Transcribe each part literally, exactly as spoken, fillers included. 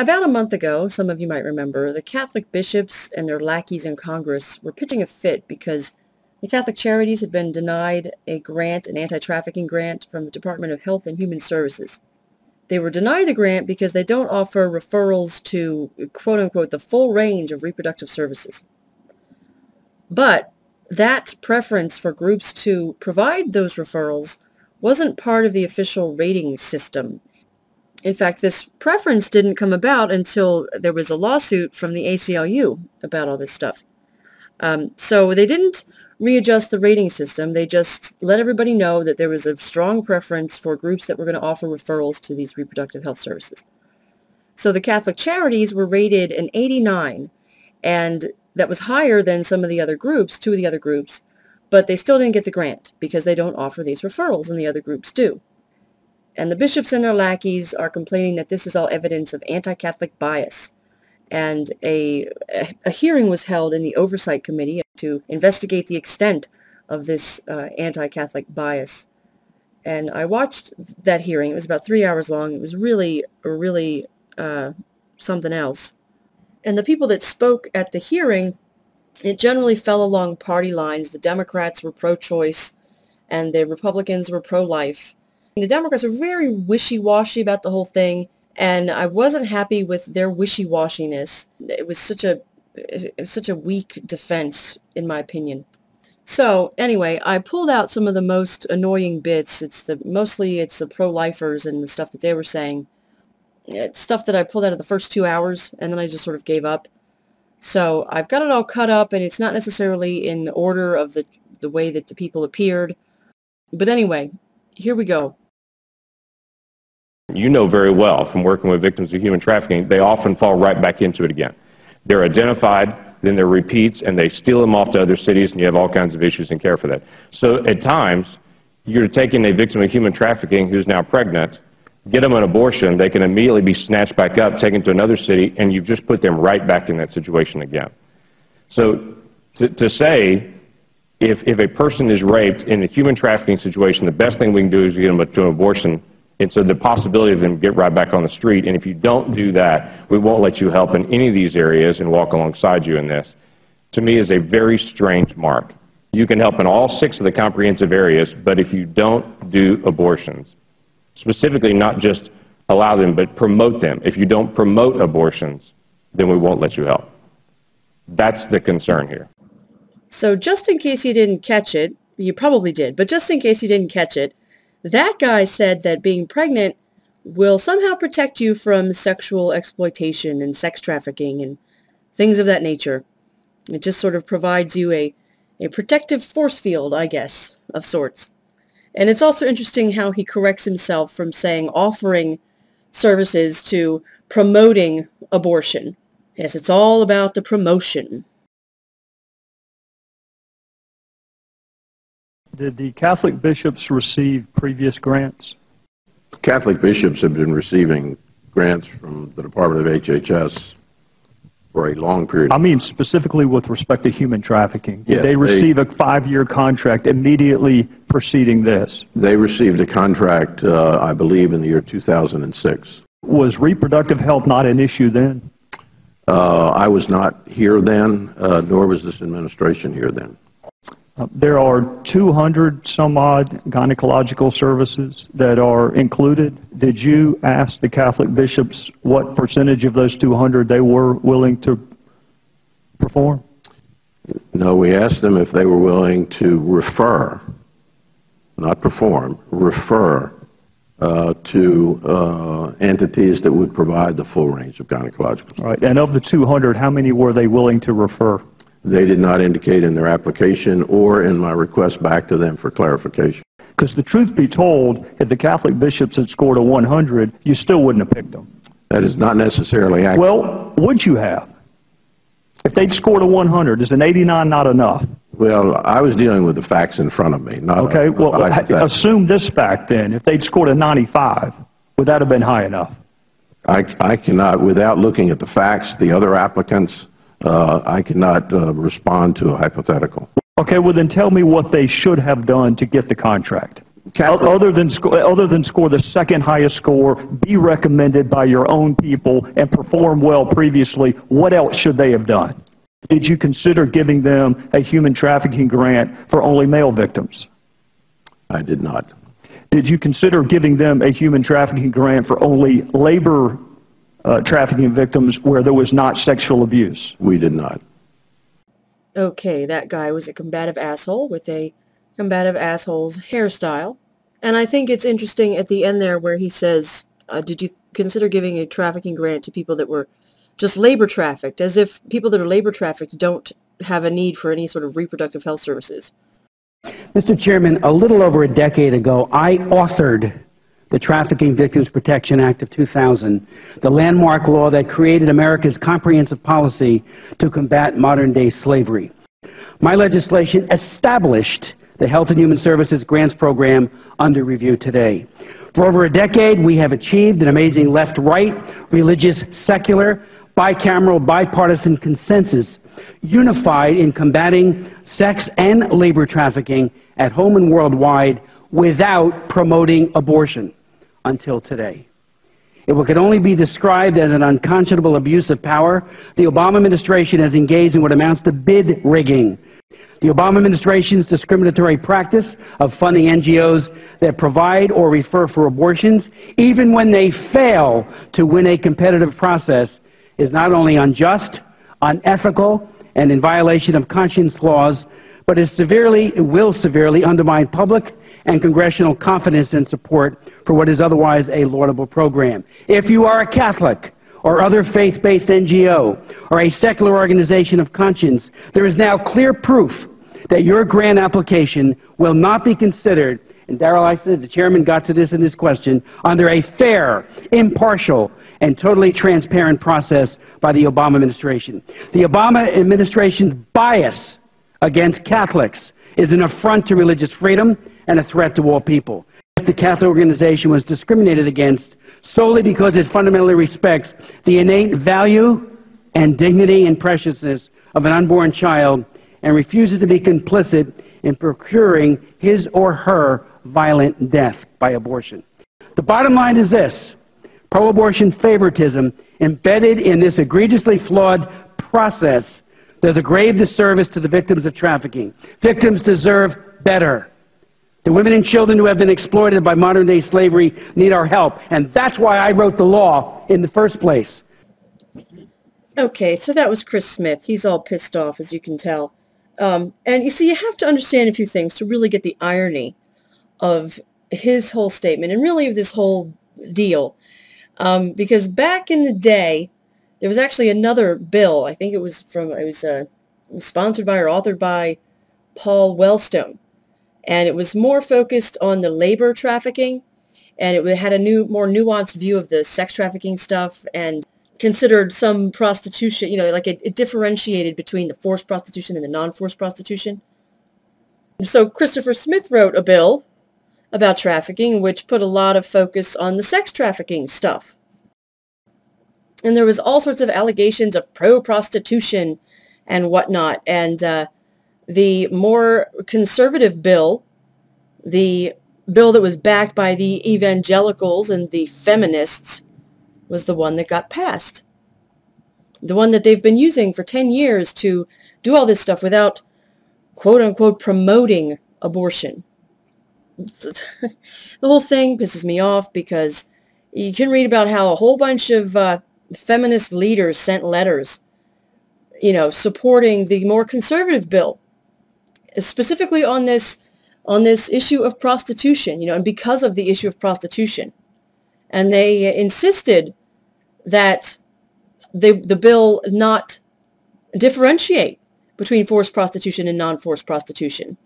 About a month ago, some of you might remember, the Catholic bishops and their lackeys in Congress were pitching a fit because the Catholic Charities had been denied a grant, an anti-trafficking grant, from the Department of Health and Human Services. They were denied the grant because they don't offer referrals to, quote-unquote, the full range of reproductive services. But that preference for groups to provide those referrals wasn't part of the official rating system. In fact, this preference didn't come about until there was a lawsuit from the A C L U about all this stuff. Um, so they didn't readjust the rating system. They just let everybody know that there was a strong preference for groups that were going to offer referrals to these reproductive health services. So the Catholic Charities were rated an eighty-nine, and that was higher than some of the other groups, two of the other groups, but they still didn't get the grant because they don't offer these referrals and the other groups do. And the bishops and their lackeys are complaining that this is all evidence of anti-Catholic bias. And a, a hearing was held in the Oversight Committee to investigate the extent of this uh, anti-Catholic bias. And I watched that hearing. It was about three hours long. It was really, really uh, something else. And the people that spoke at the hearing, it generally fell along party lines. The Democrats were pro-choice, and the Republicans were pro-life. The Democrats were very wishy-washy about the whole thing, and I wasn't happy with their wishy-washiness. It was such a it was such a weak defense, in my opinion. So anyway, I pulled out some of the most annoying bits. It's the mostly it's the pro-lifers and the stuff that they were saying. It's stuff that I pulled out of the first two hours, and then I just sort of gave up. So I've got it all cut up, and it's not necessarily in order of the the way that the people appeared. But anyway, here we go. You know very well from working with victims of human trafficking, they often fall right back into it again. They're identified, then they're repeats, and they steal them off to other cities, and you have all kinds of issues and care for that. So at times, you're taking a victim of human trafficking who's now pregnant, get them an abortion, they can immediately be snatched back up, taken to another city, and you've just put them right back in that situation again. So to, to say, if, if a person is raped in a human trafficking situation, the best thing we can do is get them to an abortion. And so the possibility of them get right back on the street, and if you don't do that, we won't let you help in any of these areas and walk alongside you in this, to me is a very strange mark. You can help in all six of the comprehensive areas, but if you don't do abortions, specifically not just allow them, but promote them. If you don't promote abortions, then we won't let you help. That's the concern here. So just in case you didn't catch it, you probably did, but just in case you didn't catch it, that guy said that being pregnant will somehow protect you from sexual exploitation and sex trafficking and things of that nature. It just sort of provides you a, a protective force field, I guess, of sorts. And it's also interesting how he corrects himself from saying offering services to promoting abortion. Yes, it's all about the promotion. Did the Catholic bishops receive previous grants? Catholic bishops have been receiving grants from the Department of H H S for a long period. I mean, specifically with respect to human trafficking. Did yes, they receive they, a five-year contract immediately preceding this? They received a contract, uh, I believe, in the year two thousand six. Was reproductive health not an issue then? Uh, I was not here then, uh, nor was this administration here then. Uh, there are two hundred some odd gynecological services that are included. Did you ask the Catholic bishops what percentage of those two hundred they were willing to perform? No, we asked them if they were willing to refer, not perform, refer uh, to uh, entities that would provide the full range of gynecological services. All right, and of the two hundred, how many were they willing to refer? They did not indicate in their application or in my request back to them for clarification. Because the truth be told, if the Catholic bishops had scored a one hundred, you still wouldn't have picked them. That is not necessarily accurate. Well, would you have? If they'd scored a one hundred, is an eighty-nine not enough? Well, I was dealing with the facts in front of me. Not okay, a, well, a assume this fact then. If they'd scored a ninety-five, would that have been high enough? I, I cannot, without looking at the facts, the other applicants, Uh, I cannot uh, respond to a hypothetical. Okay, well then tell me what they should have done to get the contract. Other than, other than score the second highest score, be recommended by your own people, and perform well previously, what else should they have done? Did you consider giving them a human trafficking grant for only male victims? I did not. Did you consider giving them a human trafficking grant for only labor uh, trafficking victims where there was not sexual abuse? We did not. Okay, that guy was a combative asshole with a combative asshole's hairstyle. And I think it's interesting at the end there where he says, uh, did you consider giving a trafficking grant to people that were just labor trafficked, as if people that are labor trafficked don't have a need for any sort of reproductive health services. Mister Chairman, a little over a decade ago, I authored the Trafficking Victims Protection Act of two thousand, the landmark law that created America's comprehensive policy to combat modern-day slavery. My legislation established the Health and Human Services Grants Program under review today. For over a decade, we have achieved an amazing left-right, religious, secular, bicameral, bipartisan consensus unified in combating sex and labor trafficking at home and worldwide without promoting abortion until today. If what could only be described as an unconscionable abuse of power, the Obama administration has engaged in what amounts to bid rigging. The Obama administration's discriminatory practice of funding N G Os that provide or refer for abortions, even when they fail to win a competitive process, is not only unjust, unethical, and in violation of conscience laws, but is severely, it will severely undermine public and congressional confidence and support for what is otherwise a laudable program. If you are a Catholic or other faith-based N G O or a secular organization of conscience, there is now clear proof that your grant application will not be considered, and Darrell, I said the chairman got to this in his question, under a fair, impartial, and totally transparent process by the Obama administration. The Obama administration's bias against Catholics is an affront to religious freedom and a threat to all people. The Catholic organization was discriminated against solely because it fundamentally respects the innate value and dignity and preciousness of an unborn child and refuses to be complicit in procuring his or her violent death by abortion. The bottom line is this: pro-abortion favoritism embedded in this egregiously flawed process does a grave disservice to the victims of trafficking. Victims deserve better. The women and children who have been exploited by modern-day slavery need our help, and that's why I wrote the law in the first place. Okay, so that was Chris Smith. He's all pissed off, as you can tell. Um, and you see, you have to understand a few things to really get the irony of his whole statement and really of this whole deal. Um, because back in the day, there was actually another bill. I think it was from it was uh, sponsored by or authored by Paul Wellstone, and it was more focused on the labor trafficking, and it had a new, more nuanced view of the sex trafficking stuff, and considered some prostitution. You know, like it, it differentiated between the forced prostitution and the non-forced prostitution. So Christopher Smith wrote a bill about trafficking, which put a lot of focus on the sex trafficking stuff. And there was all sorts of allegations of pro-prostitution and whatnot. And uh, the more conservative bill, the bill that was backed by the evangelicals and the feminists, was the one that got passed. The one that they've been using for ten years to do all this stuff without, quote-unquote, promoting abortion. The whole thing pisses me off because you can read about how a whole bunch of uh, feminist leaders sent letters, you know, supporting the more conservative bill, specifically on this on this issue of prostitution, you know, and because of the issue of prostitution. And they insisted that the, the bill not differentiate between forced prostitution and non-forced prostitution.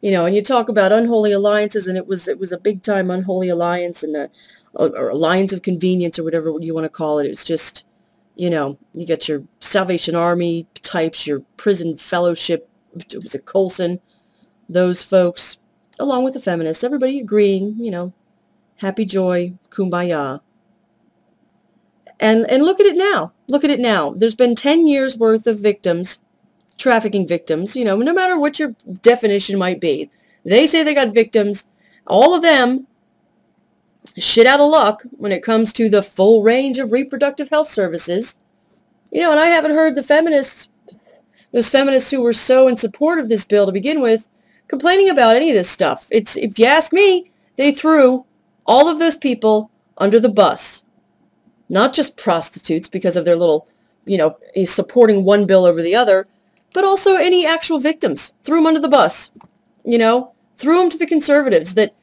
You know, and you talk about unholy alliances, and it was it was a big time unholy alliance, and a, or alliance of convenience, or whatever you want to call it. It was just, you know, you got your Salvation Army types, your Prison Fellowship, it was a Coulson, those folks, along with the feminists, everybody agreeing, you know, happy joy, kumbaya. And and look at it now. Look at it now. There's been ten years worth of victims. Trafficking victims, you know, no matter what your definition might be, They say they got victims. All of them shit out of luck when it comes to the full range of reproductive health services. You know, and I haven't heard the feminists, those feminists who were so in support of this bill to begin with, complaining about any of this stuff. It's, if you ask me, they threw all of those people under the bus. Not just prostitutes because of their little, you know, supporting one bill over the other, but also any actual victims. Threw them under the bus, you know, threw them to the conservatives that,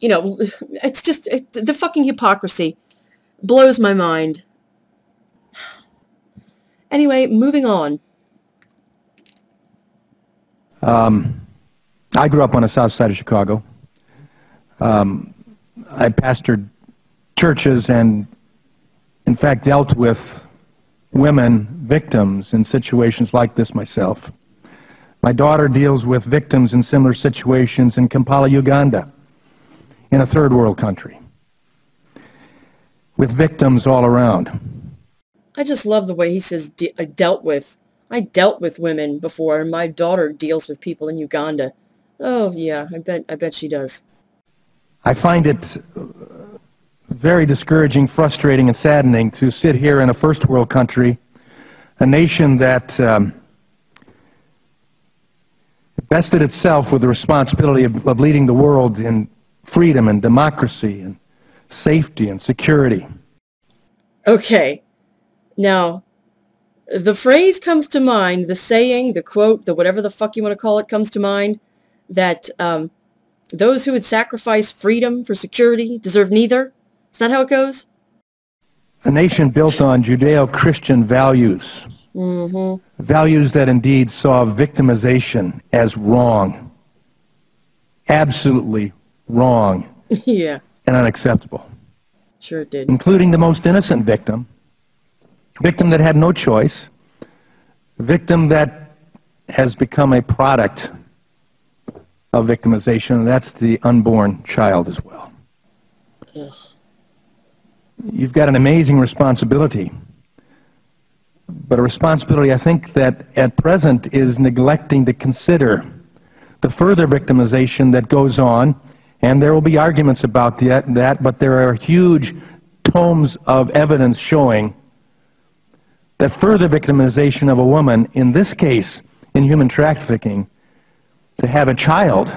you know, it's just, it, the fucking hypocrisy blows my mind. Anyway, moving on. Um, I grew up on the south side of Chicago. Um, I pastored churches and, in fact, dealt with women victims in situations like this myself. My daughter deals with victims in similar situations in Kampala, Uganda, in a third world country, with victims all around. I just love the way he says, de I dealt with. I dealt with women before, and my daughter deals with people in Uganda. Oh, yeah, I bet, I bet she does. I find it very discouraging, frustrating, and saddening to sit here in a first world country, a nation that um, vested itself with the responsibility of, of leading the world in freedom and democracy and safety and security. Okay. Now, the phrase comes to mind, the saying, the quote, the whatever the fuck you want to call it comes to mind, that um, those who would sacrifice freedom for security deserve neither. Is that how it goes? A nation built on Judeo-Christian values, mm-hmm. values that indeed saw victimization as wrong, absolutely wrong yeah. and unacceptable. Sure it did. Including the most innocent victim, victim that had no choice, victim that has become a product of victimization, and that's the unborn child as well. Yes. You've got an amazing responsibility, but a responsibility I think that at present is neglecting to consider the further victimization that goes on, and there will be arguments about that, that but there are huge tomes of evidence showing that further victimization of a woman, in this case in human trafficking, to have a child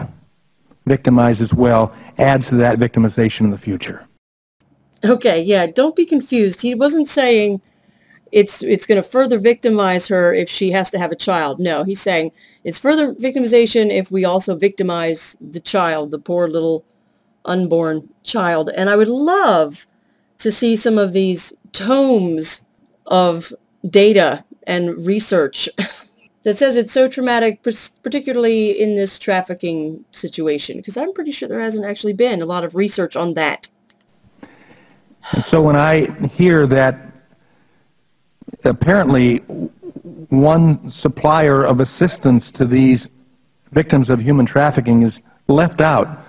victimized as well, adds to that victimization in the future. Okay, yeah, don't be confused. He wasn't saying it's, it's going to further victimize her if she has to have a child. No, he's saying it's further victimization if we also victimize the child, the poor little unborn child. And I would love to see some of these tomes of data and research that says it's so traumatic, particularly in this trafficking situation, because I'm pretty sure there hasn't actually been a lot of research on that. And so when I hear that apparently one supplier of assistance to these victims of human trafficking is left out,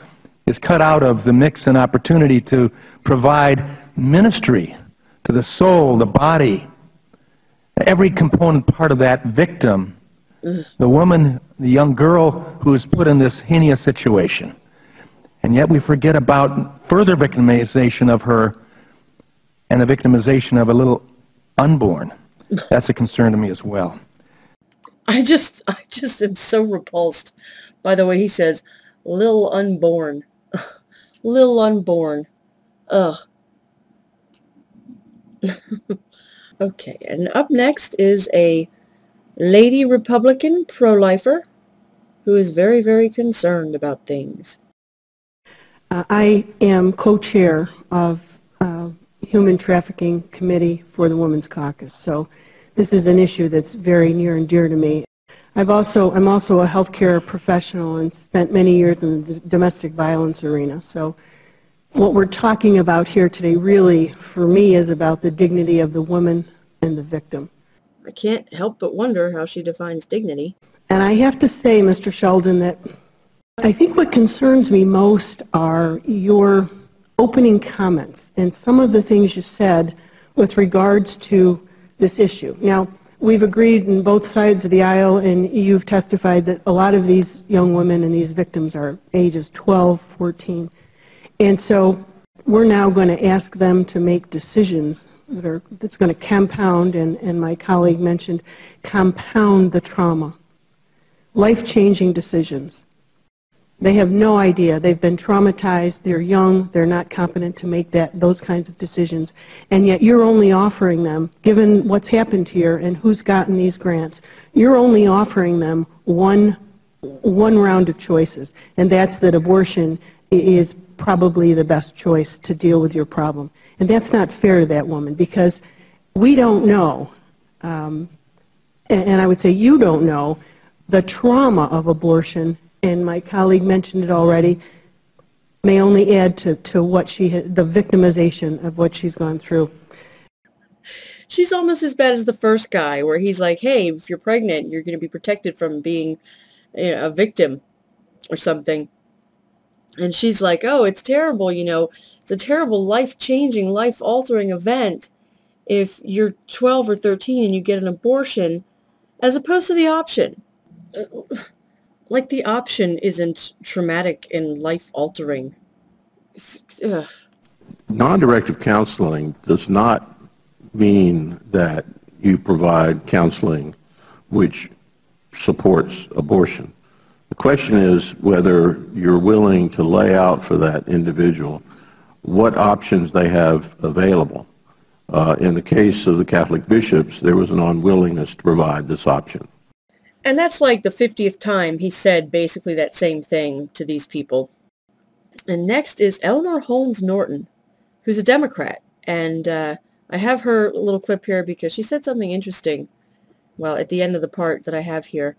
is cut out of the mix and opportunity to provide ministry to the soul, the body, every component part of that victim, the woman, the young girl who is put in this heinous situation. And yet we forget about further victimization of her and the victimization of a little unborn. That's a concern to me as well. I just, I just am so repulsed by the way he says, little unborn. Little unborn. Ugh. Okay, and up next is a lady Republican pro-lifer who is very, very concerned about things. Uh, I am co-chair of uh, Human Trafficking Committee for the Women's Caucus, so this is an issue that's very near and dear to me. I've also, I'm also a healthcare professional and spent many years in the domestic violence arena, so what we're talking about here today really, for me, is about the dignity of the woman and the victim. I can't help but wonder how she defines dignity. And I have to say, Mister Sheldon, that I think what concerns me most are your opening comments and some of the things you said with regards to this issue. Now, We've agreed in both sides of the aisle, and you've testified that a lot of these young women and these victims are ages twelve, fourteen. And so we're now going to ask them to make decisions that are, that's going to compound, and, and my colleague mentioned, compound the trauma. Life-changing decisions. They have no idea. They've been traumatized. They're young. They're not competent to make that, those kinds of decisions. And yet you're only offering them, given what's happened here and who's gotten these grants, you're only offering them one, one round of choices, and that's that abortion is probably the best choice to deal with your problem. And that's not fair to that woman, because we don't know, um, and, and I would say you don't know, the trauma of abortion. And my colleague mentioned it already, may only add to, to what she had, the victimization of what she's gone through. She's almost as bad as the first guy, where he's like, hey, if you're pregnant, you're going to be protected from being, you know, a victim or something. And she's like, oh, it's terrible, you know, it's a terrible life-changing, life-altering event if you're twelve or thirteen and you get an abortion, as opposed to the option. Like, the option isn't traumatic and life-altering. Non-directive counseling does not mean that you provide counseling which supports abortion. The question is whether you're willing to lay out for that individual what options they have available. Uh, in the case of the Catholic bishops, there was an unwillingness to provide this option. And that's like the fiftieth time he said basically that same thing to these people. And next is Eleanor Holmes Norton, who's a Democrat. And uh, I have her little clip here because she said something interesting, well, at the end of the part that I have here.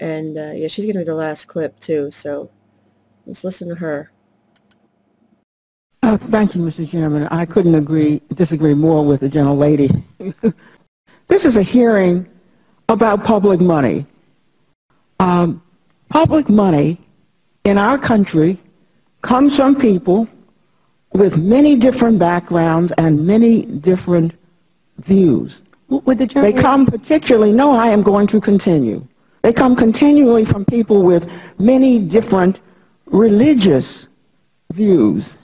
And uh, yeah, she's going to be the last clip too, so let's listen to her. Oh, thank you, Mister Chairman. I couldn't agree, disagree more with the gentlelady. This is a hearing about public money. Um, public money in our country comes from people with many different backgrounds and many different views. Would the they come particularly, no, I am going to continue. They come continually from people with many different religious views.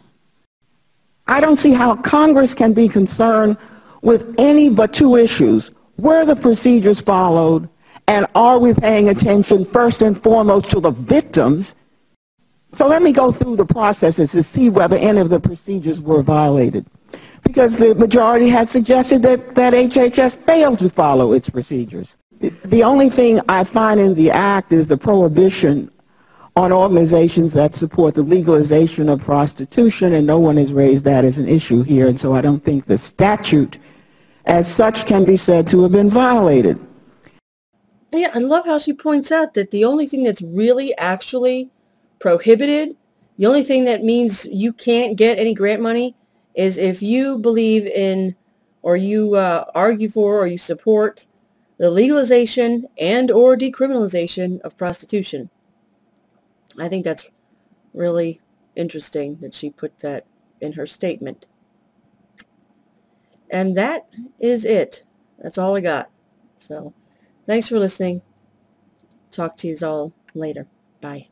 I don't see how Congress can be concerned with any but two issues. Were the procedures followed, and are we paying attention first and foremost to the victims? So let me go through the processes to see whether any of the procedures were violated, because the majority had suggested that, that H H S failed to follow its procedures. The only thing I find in the act is the prohibition on organizations that support the legalization of prostitution, and no one has raised that as an issue here, and so I don't think the statute as such can be said to have been violated. Yeah, I love how she points out that the only thing that's really actually prohibited, the only thing that means you can't get any grant money, is if you believe in, or you uh, argue for, or you support the legalization and or decriminalization of prostitution. I think that's really interesting that she put that in her statement. And that is it. That's all I got. So, thanks for listening. Talk to you all later. Bye.